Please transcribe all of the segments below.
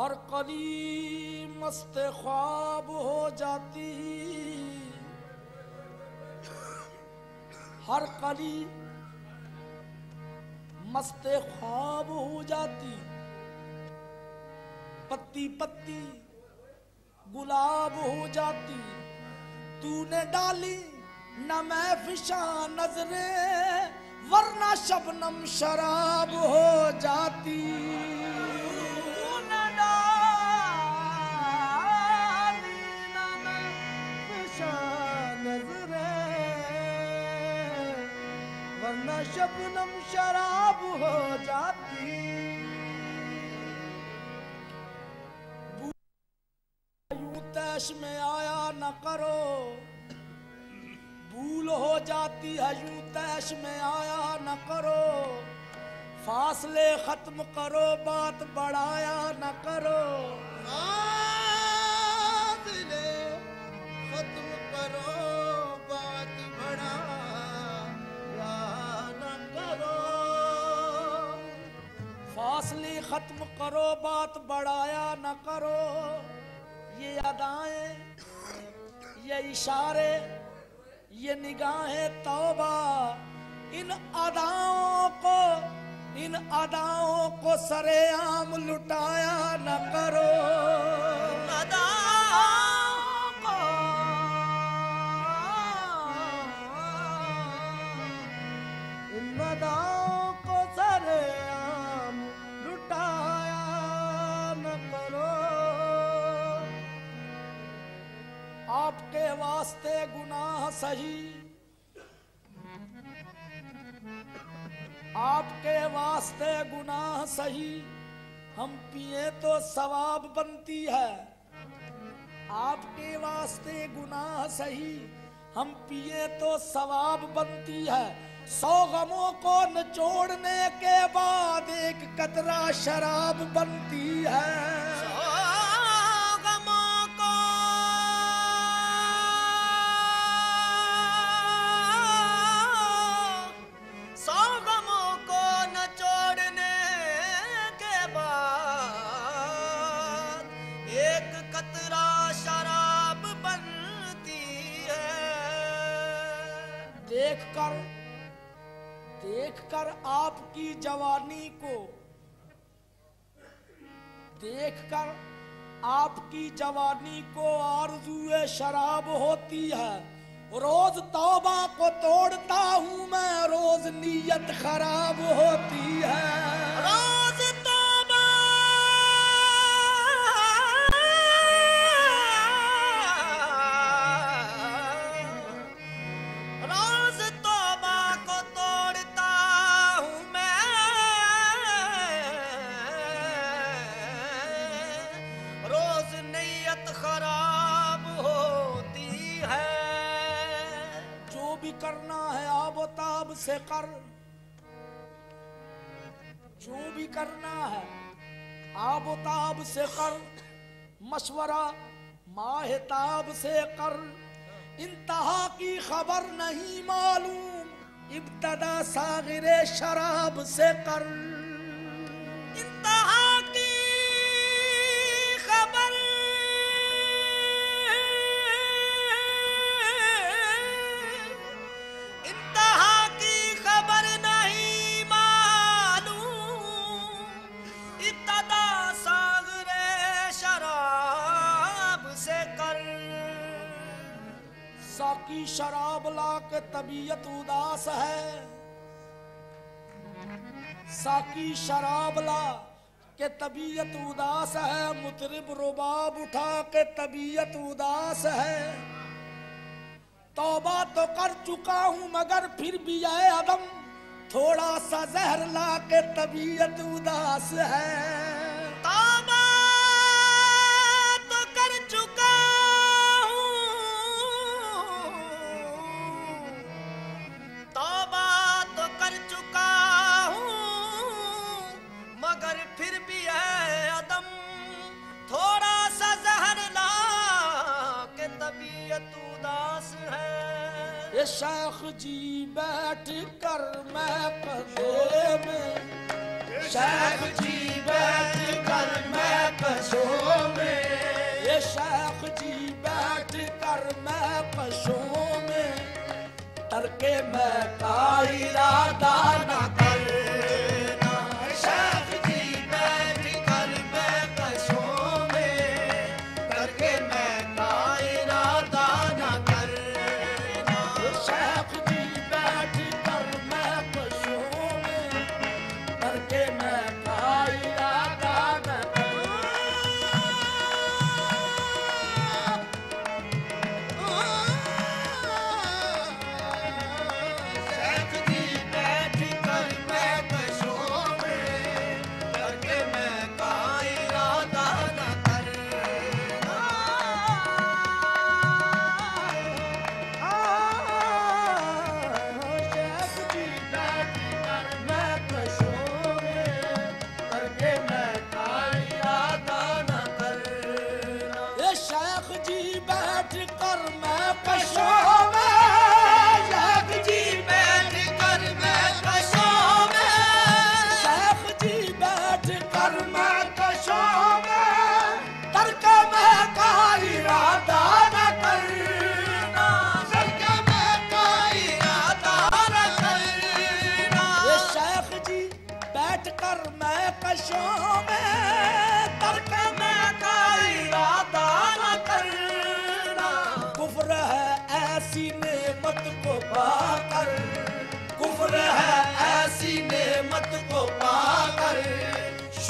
हर कली मस्त ख्वाब हो जाती, हर कली मस्त ख्वाब हो जाती। पत्ती पत्ती गुलाब हो जाती, तूने डाली न महफिशा नजरें वरना शबनम शराब हो जाती। शबनम शराब हो जाती। यूं तैश में आया न करो, भूल हो जाती है। यूं तैश में आया न करो, फासले खत्म करो बात बढ़ाया न करो। फासले खत्म करो बात बढ़ा असली खत्म करो बात बढ़ाया न करो। ये अदाएं, ये इशारे, ये निगाहें तौबा, इन अदाओं को सरेआम लुटाया न करो। इन अदाओं को सरेआम लुटाया न करो। आपके वास्ते गुनाह सही, आपके वास्ते गुनाह सही, हम पिए तो सवाब बनती है। आपके वास्ते गुनाह सही, हम पिए तो सवाब बनती है। सौ गमों को निचोड़ने के बाद एक कतरा शराब बनती है। सौ गमों को निचोड़ने के बाद एक कतरा शराब बनती है। देख कर आपकी जवानी को, देखकर आपकी जवानी को आरज़ूए शराब होती है। रोज तौबा को तोड़ता हूँ मैं, रोज नीयत खराब होती है। रोज तौबा करना है आबोताब से कर, जो भी करना है आबोताब से कर। मशवरा माहताब से कर, इंतहा की खबर नहीं मालूम इब्तदा सागिरे शराब से कर। इंतहा की खबर की शराब लाके तबीयत उदास है, साकी शराब ला के तबीयत उदास है। मुतरिब रुबाब उठा के तबीयत उदास है। तौबा तो कर चुका हूँ मगर फिर भी आए अदम, थोड़ा सा जहर ला के तबीयत उदास है। शेख जी बैठ कर मैं कज़े में, शेख जी बैठ कर मैकशों में, ये शेख जी बैठ कर मैकशों में, तरके मैं का इरादा ना करना। शेख जी बैठ कर मैकशों में, तरके मैं का इरादा ना करना। शेख जी बैठ कर मैकशों में, तरके मैं का इरादा ना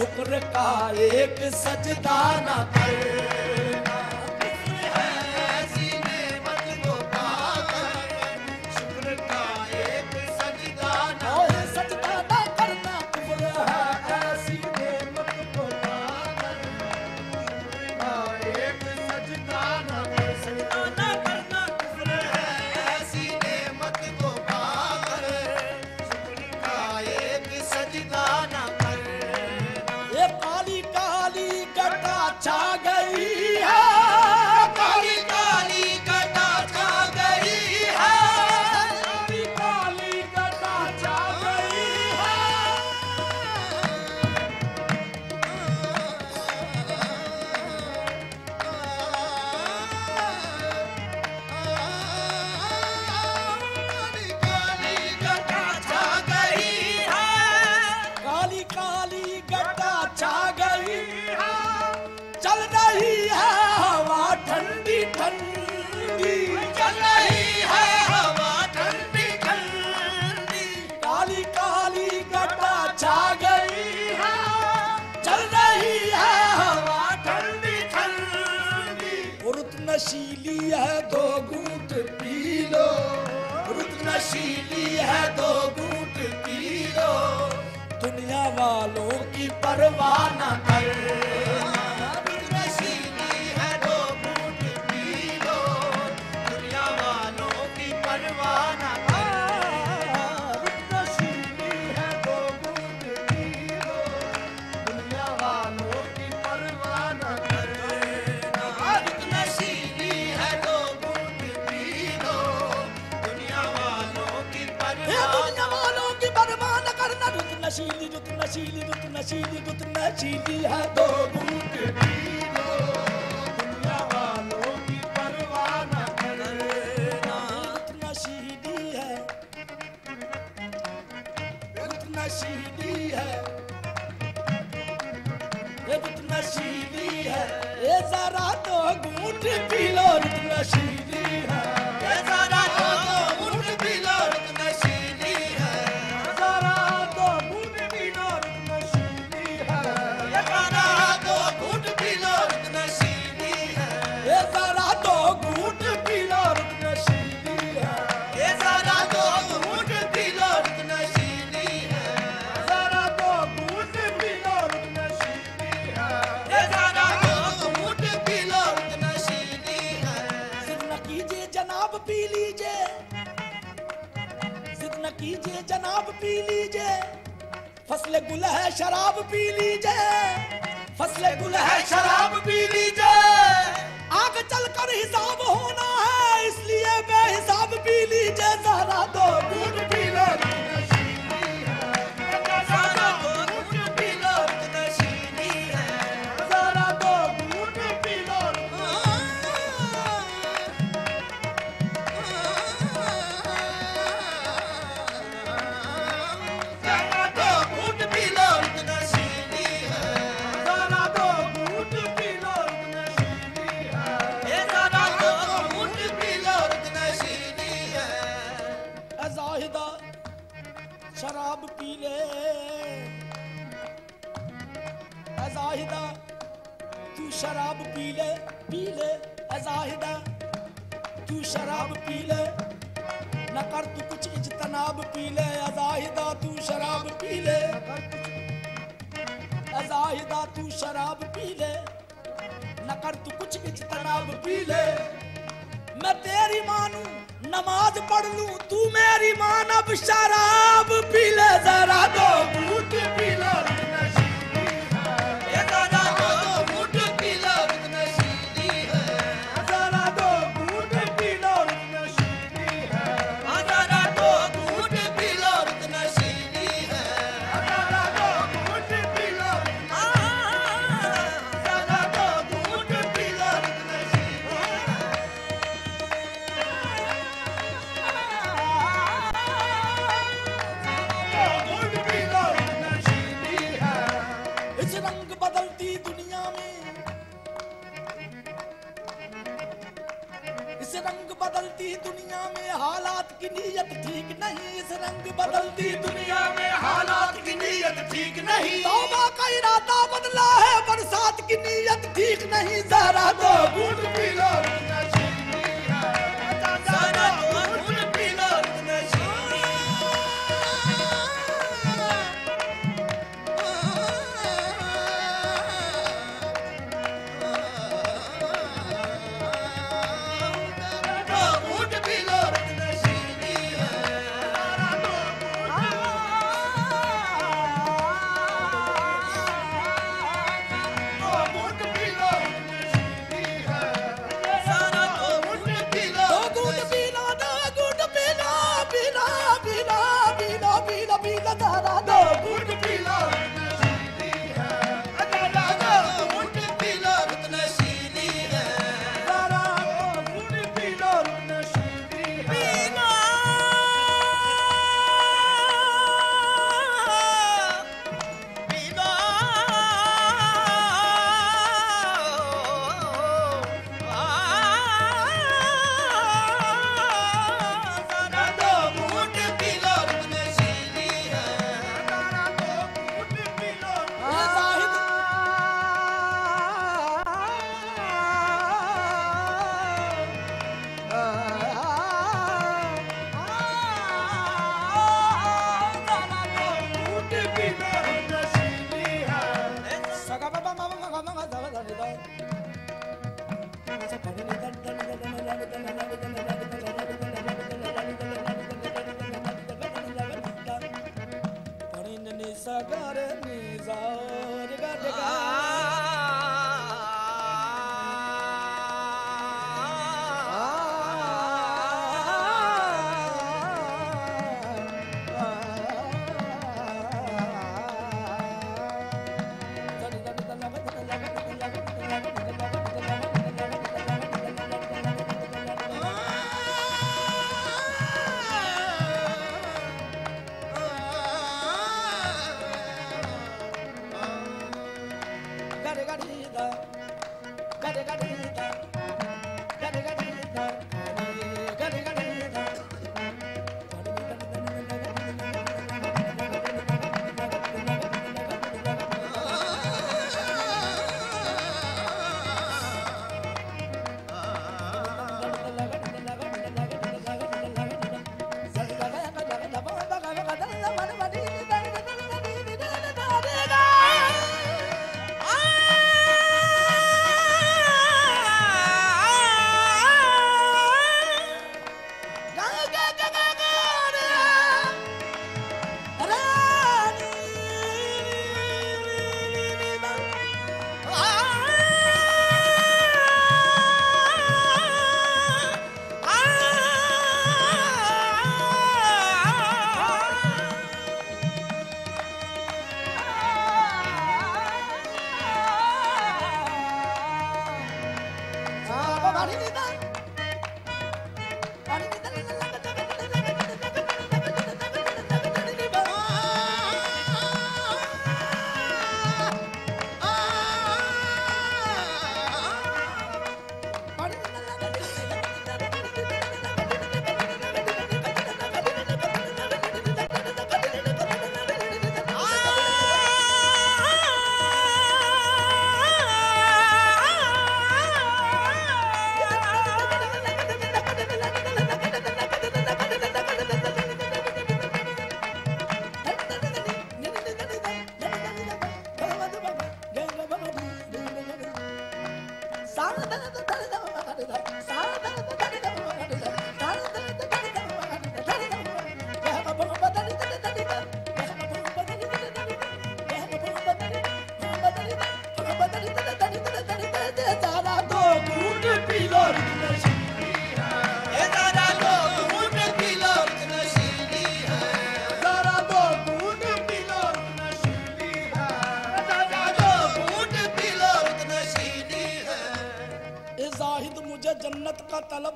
शुक्र का एक सजदा ना करना। किसने है ऐसी नेमत को पाकर शुक्र का एक सजदा ना सजदा ना करना। किसने है ऐसी नेमत को पाकर शुक्र का एक सजदा ना करना। किसने है ऐसी नेमत को पाकर शुक्र का एक सजदा ना नशीली है, दो घूंट पी लो। रुत नशीली है, दो घूंट पी लो। दुनिया वालों की परवाह ना करना। रुत नशीली है, दो घूंट पी लो। दुनिया वालों की परवाह ना करना। रुत नशीली है, दो घूंट पी लो। दुनिया वालों की परवाह ना करना। रुत नशीली नशीली रुत नशीली रुत नशीली रुत नशीली है, दो घूंट पी लो। दुनिया वालों की परवाह ना करना। रुत नशीली है, रुत नशीली है, रुत नशीली है, ये जरा दो घूंट पी लो। रुत नशीली है, ये जरा दो घूंट पी लो। रुत नशीली है, जरा कीजिए जनाब पी लीजिए। फसल गुल है शराब पी लीजिए। फसल गुल है शराब पी लीजिए। आगे चलकर हिसाब होना है, इसलिए बेहिसाब पी लीजिए। जरा दो घूंट पी लो। नशीली है, जरा दो घूंट पी लो। नशीली है, शराब पी ले अज़ाहिदा, तू शराब पी ले न कर तू कुछ इज्तनाब, पी ले अज़ाहिदा तू शराब पी ले, अज़ाहिदा तू शराब पी ले न कर तू कुछ इज्तनाब, पी ले। मैं तेरी मानू नमाज पढ़ लूं, तू मेरी मान, अब शराब पी ले जरा, दो घूंट पी ले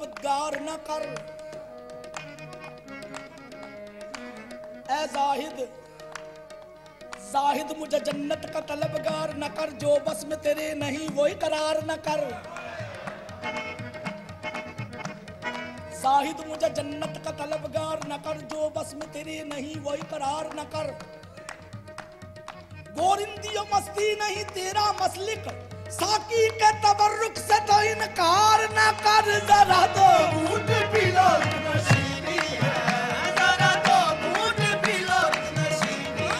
बदगार न कर। ऐ जाहिद, जाहिद मुझे जन्नत का तलबगार न कर। जो बस में तेरे नहीं वही करार न कर। जाहिद मुझे जन्नत का तलबगार न कर। जो बस में तेरे नहीं वही करार न कर। गोरिंदियो मस्ती नहीं तेरा मसलिक, साकी के तबर्रुक से तो इनकार न कर। जरा तो घूट पिलो नशीबी है, जरा तो घूट पिलो नशीबी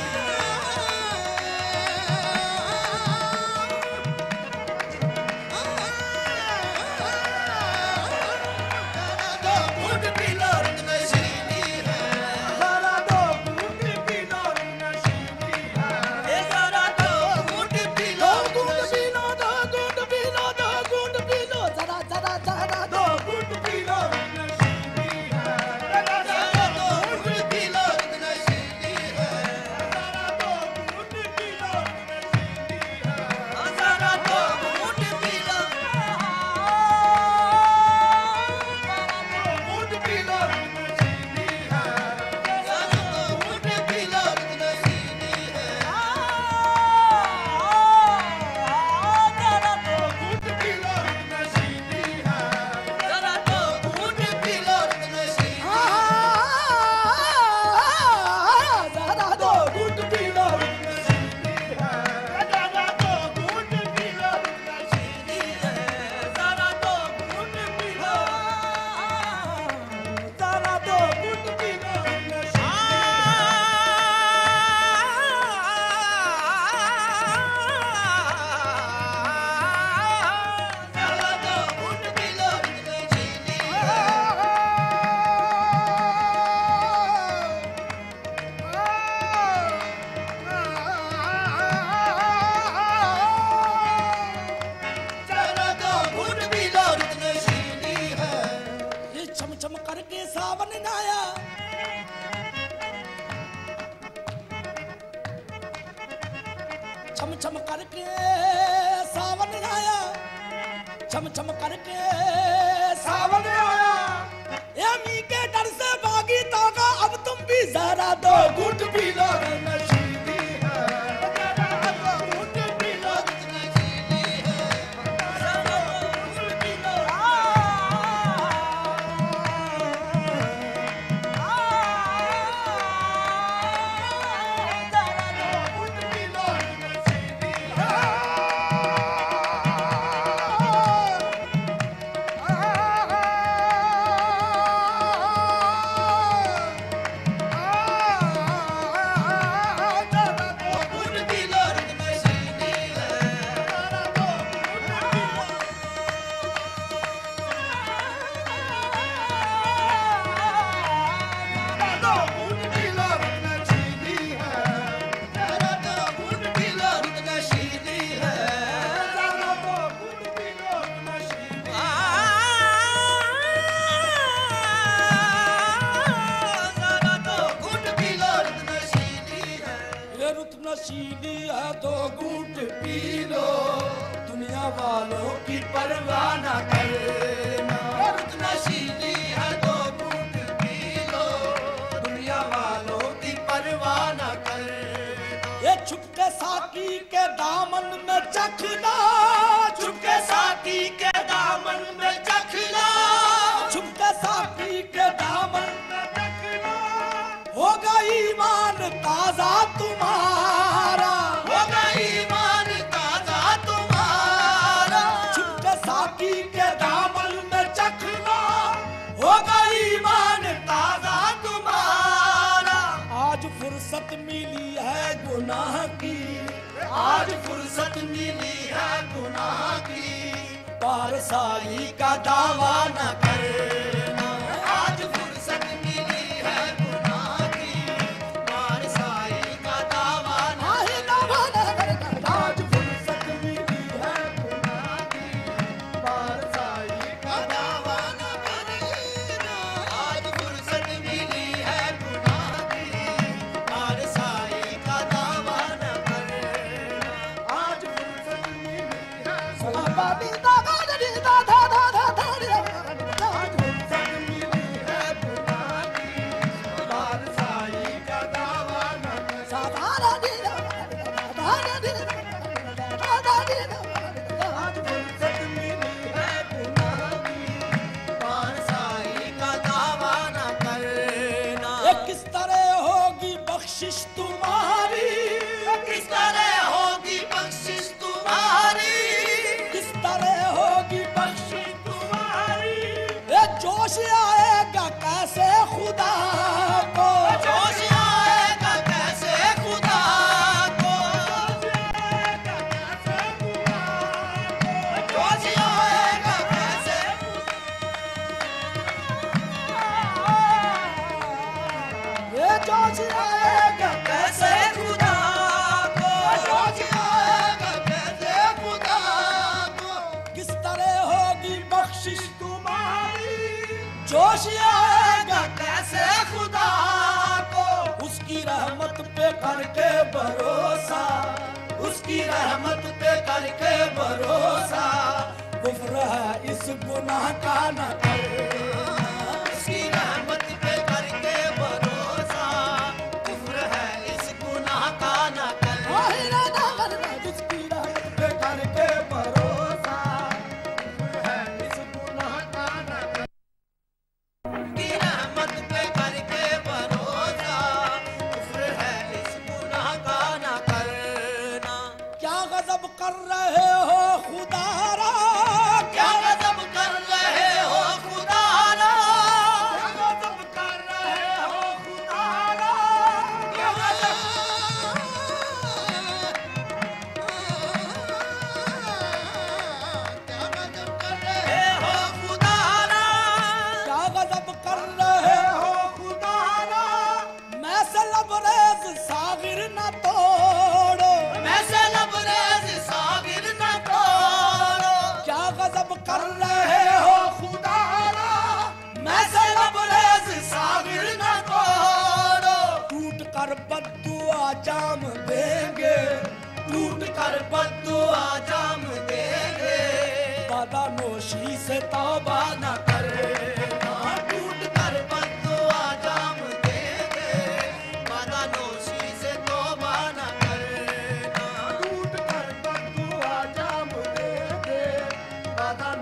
जोश आएगा कैसे खुदा को, उसकी रहमत पे करके भरोसा, उसकी रहमत पे करके भरोसा, कुफ्र है इस गुनाह का न करना, उसकी रहमत पे करके भरोसा, कुफ्र है इस गुनाह का न करना, उसकी रहमत पे करके भरोसा। कर रहे हो खुदारा, क्या गजब कर रहे हो खुदारा, क्या गजब कर रहे हो खुदारा, क्या गजब कर रहे हो खुदारा, क्या गजब कर रहे हो खुदारा। मैं से लबरेज सागिर न तोड़ो, मैं से लबरेज कर रहे हो खुदारा, मैं से लबरेज सागिर न तोड़ो, टूट कर बद्दुआ जाम देंगे, टूट कर बद्दुआ जाम देंगे, बदा नोशी से तौबा न करना, टूट कर बद्दुआ जाम देंगे, बदा नोशी से तौबा न करना, टूट कर बद्दुआ जाम देंगे, बदा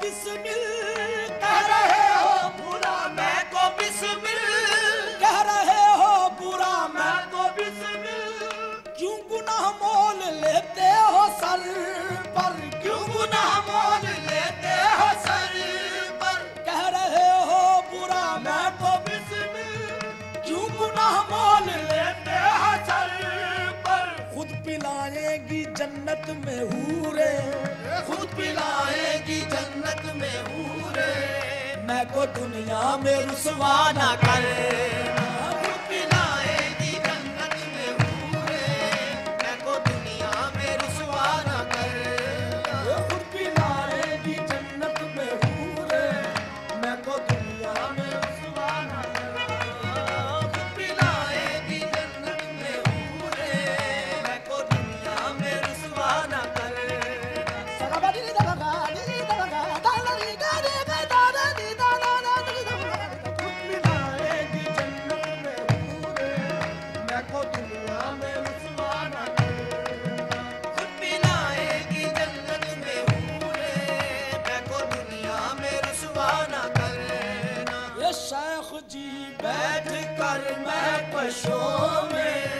बिस्मिल कह रहे हो बुरा मैं को, बिस्मिल कह रहे हो बुरा मैं को, बिस्मिल क्यों गुनाह मोल लेते हो सर पर, क्यों गुनाह मोल लेते हो सर पर, कह रहे हो बुरा मैं को, बिस्मिल क्यों गुनाह मोल लेते हो सर पर। खुद पिलाएगी जन्नत में हूरे, खुद पिलाएगी जन्नत में हूरे, मैं को दुनिया में रुसवा ना करे, खुद पिलाएगी जन्नत में हूरे, मैं को दुनिया में रुसवा ना करे, खुद पिलाएगी जन्नत में हूरे, मैं को दुनिया में रुसवा ना करे, खुद पिलाएगी जन्नत में हूरे, मैं को दुनिया में रुसवा ना करे। शेख जी बैठ कर मैकशों में